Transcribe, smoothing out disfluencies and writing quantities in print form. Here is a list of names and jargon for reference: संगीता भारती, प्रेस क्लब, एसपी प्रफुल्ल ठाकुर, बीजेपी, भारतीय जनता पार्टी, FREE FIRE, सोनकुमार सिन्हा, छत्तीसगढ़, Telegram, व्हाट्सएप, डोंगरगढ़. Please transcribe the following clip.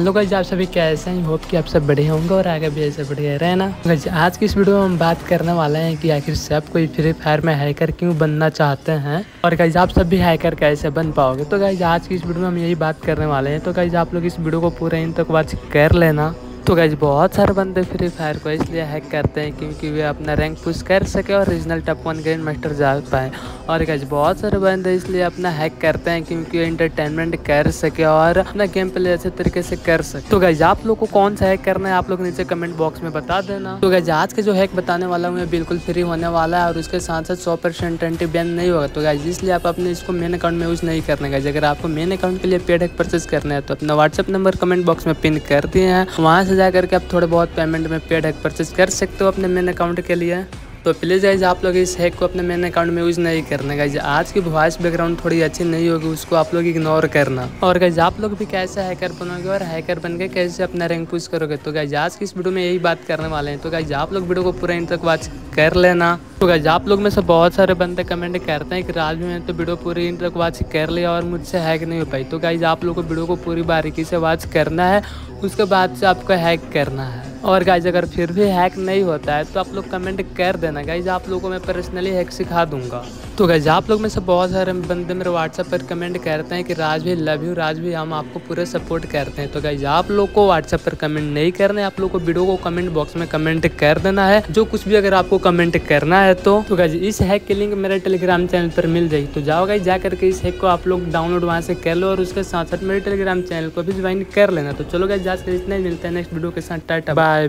Hello guys, आप सभी कैसे हैं? होप कि आप सब बढ़िया होंगे और आगे भी ऐसे बढ़िया रहना। गाइस आज की इस वीडियो में हम बात करने वाले हैं कि आखिर सब कोई फ्री फायर में हैकर क्यों बनना चाहते हैं और गाइस आप सब भी हैकर कैसे बन पाओगे। तो गाइस आज की इस वीडियो में हम यही बात करने वाले हैं। तो गाइस आप लोग इस वीडियो को पूरा इन तक वॉच कर लेना। तो गाइस बहुत सारे बंदे फ्री फायर को इसलिए हैक करते हैं क्योंकि वे अपना रैंक पुश कर सके और रीजनल टॉप 1 ग्रैंड मास्टर जा पाए। और गाइस बहुत सारे बंदे इसलिए अपना हैक करते हैं क्योंकि वे एंटरटेनमेंट कर सके और अपना गेम प्ले अच्छे तरीके से कर सके। तो गाइस आप लोग को कौन सा हैक करना है आप लोग नीचे कमेंट बॉक्स में बता देना। तो गाइस आज के जो हैक बताने वाला हूँ बिल्कुल फ्री होने वाला है और उसके साथ साथ 100% एंटी बैन नहीं होगा। तो गाइस इसलिए आप अपने इसको मेन अकाउंट में यूज़ नहीं करना। गाइस अगर आपको मेन अकाउंट के लिए पेड हैक परचेज करना है तो अपना व्हाट्सअप नंबर कमेंट बॉक्स में पिन कर दिए हैं, वहाँ से जा करके आप थोड़े बहुत पेमेंट में पेड हैक परचेज कर सकते हो अपने मेन अकाउंट के लिए। तो प्लीज़ गाइस आप लोग इस हैक को अपने मेन अकाउंट में यूज़ नहीं करना। गाइस आज की वॉइस बैकग्राउंड थोड़ी अच्छी नहीं होगी, उसको आप लोग इग्नोर करना। और गाइस आप लोग भी कैसे हैकर बनोगे और हैकर बनके कैसे अपना रैंक पुश करोगे, तो गाइस आज की इस वीडियो में यही बात करने वाले हैं। तो गाइस आप लोग वीडियो को पूरा एंड तक वॉच कर लेना। तो गाइस आप लोग में से बहुत सारे बंदे कमेंट करते हैं कि राज भी मैंने तो वीडियो पूरी एंड तक वॉच कर लिया और मुझसे हैक नहीं हो पाई। तो गाइस आप लोग को वीडियो को पूरी बारीकी से वॉच करना है, उसके बाद से आपको हैक करना है। और गाइस अगर फिर भी हैक नहीं होता है तो आप लोग कमेंट कर देना। गाइस आप लोगों को मैं पर्सनली हैक सिखा दूंगा। तो गाइस आप लोग में से बहुत सारे बंदे मेरे व्हाट्सएप पर कमेंट करते हैं कि राज भी लव यू, राज भी हम आपको पूरे सपोर्ट करते हैं। तो गाइस आप लोग को व्हाट्सएप पर कमेंट नहीं करना है, आप लोग को वीडियो को कमेंट बॉक्स में कमेंट कर देना है, जो कुछ भी अगर आपको कमेंट करना है। तो गाइस इस हैक की लिंक मेरे टेलीग्राम चैनल पर मिल जाएगी। तो जाओ गाइस जा करके इस हैक को आप लोग डाउनलोड वहाँ से कर लो और उसके साथ साथ मेरे टेलीग्राम चैनल को भी ज्वाइन कर लेना। तो चलो गाइस आज के इतना ही, मिलता है नेक्स्ट वीडियो के साथ, टाटा बाय।